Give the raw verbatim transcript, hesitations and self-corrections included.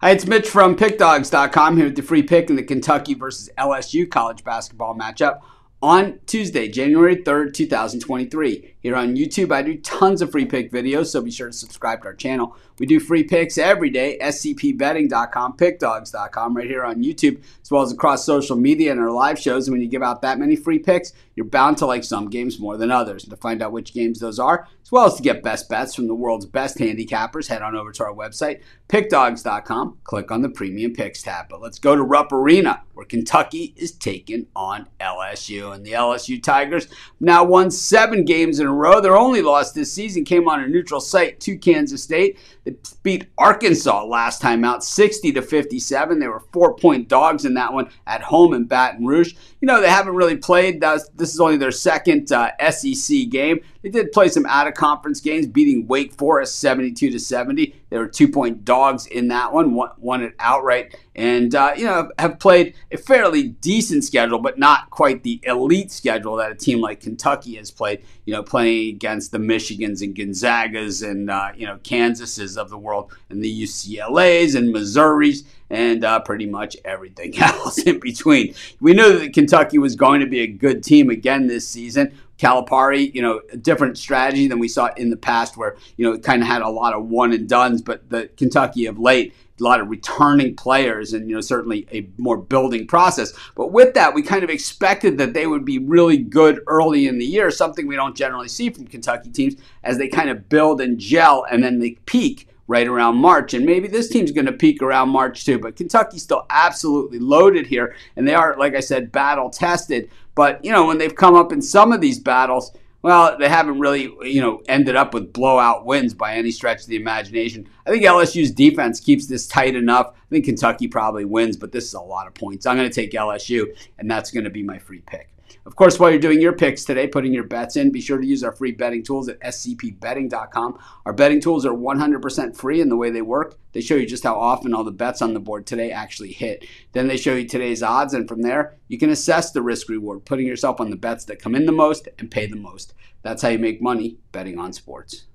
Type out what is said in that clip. Hi, it's Mitch from Pick Dawgz dot com here with the free pick in the Kentucky versus L S U college basketball matchup on Tuesday, January third, two thousand twenty-three. Here on YouTube, I do tons of free pick videos, so be sure to subscribe to our channel. We do free picks every day, S C P betting dot com, Pick Dawgz dot com, right here on YouTube, as well as across social media and our live shows. And when you give out that many free picks, you're bound to like some games more than others. And to find out which games those are, as well as to get best bets from the world's best handicappers, head on over to our website, Pick Dawgz dot com, click on the Premium Picks tab. But let's go to Rupp Arena, where Kentucky is taking on L S U. And the L S U Tigers now won seven games in a row. Their only loss this season came on a neutral site to Kansas State. They beat Arkansas last time out, sixty to fifty-seven. They were four-point dogs in that one at home in Baton Rouge. You know, they haven't really played. This is only their second uh, S E C game. They did play some out-of-conference games, beating Wake Forest seventy-two to seventy. They were two-point dogs in that one, won, won it outright, and uh, you know, have played a fairly decent schedule, but not quite the elite schedule that a team like Kentucky has played. You know, playing against the Michigans and Gonzagas and uh, you know, Kansases of the world, and the U C L As and Missouris, and uh, pretty much everything else in between. We knew that Kentucky was going to be a good team again this season. Calipari, you know, a different strategy than we saw in the past, where, you know, it kind of had a lot of one and dones, but the Kentucky of late, a lot of returning players and, you know, certainly a more building process. But with that, we kind of expected that they would be really good early in the year, something we don't generally see from Kentucky teams, as they kind of build and gel and then they peak right around March. And maybe this team's going to peak around March too, but Kentucky's still absolutely loaded here, and they are, like I said, battle tested. But, you know, when they've come up in some of these battles, well, they haven't really, you know, ended up with blowout wins by any stretch of the imagination. I think L S U's defense keeps this tight enough. I think Kentucky probably wins, but this is a lot of points. I'm going to take L S U, and that's going to be my free pick. Of course, while you're doing your picks today, putting your bets in, be sure to use our free betting tools at S C P betting dot com. Our betting tools are one hundred percent free in the way they work. They show you just how often all the bets on the board today actually hit. Then they show you today's odds, and from there, you can assess the risk-reward, putting yourself on the bets that come in the most and pay the most. That's how you make money betting on sports.